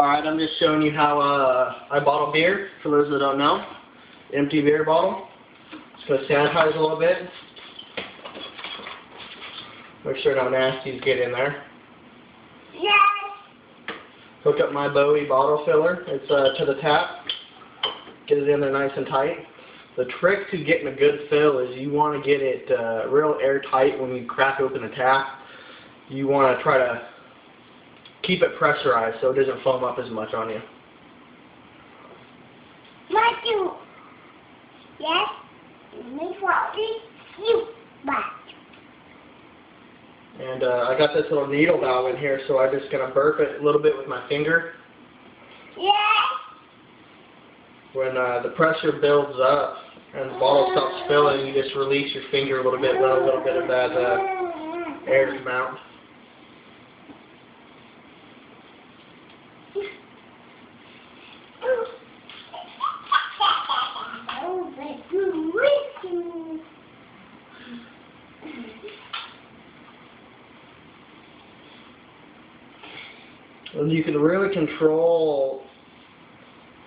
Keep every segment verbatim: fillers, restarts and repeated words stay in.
Alright, I'm just showing you how uh, I bottle beer, for those that don't know. Empty beer bottle. Just going to sanitize a little bit. Make sure no nasties get in there. Yes! Hook up my Bowie bottle filler. It's uh, to the tap. Get it in there nice and tight. The trick to getting a good fill is you want to get it uh, real airtight when you crack open the tap. You want to try to keep it pressurized so it doesn't foam up as much on you. Matthew. Yes. And uh, I got this little needle valve in here, so I'm just going to burp it a little bit with my finger. Yes. When uh, the pressure builds up and the bottle stops filling, you just release your finger a little bit, let a little bit of that uh, air come out. And you can really control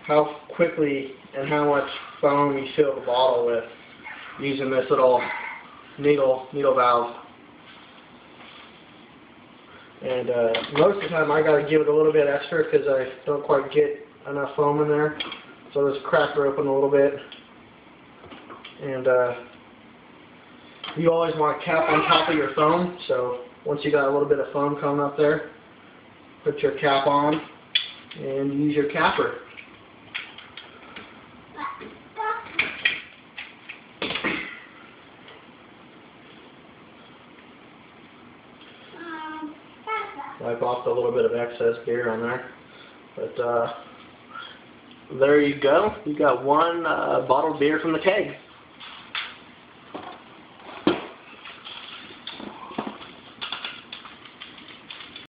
how quickly and how much foam you fill the bottle with using this little needle needle valve. And uh, most of the time I gotta give it a little bit extra because I don't quite get enough foam in there. So just crack her open a little bit. And uh, you always want a cap on top of your foam. So once you got a little bit of foam coming up there, put your cap on and use your capper. Wipe off a little bit of excess beer on there. But uh, there you go. You got one uh, bottled beer from the keg.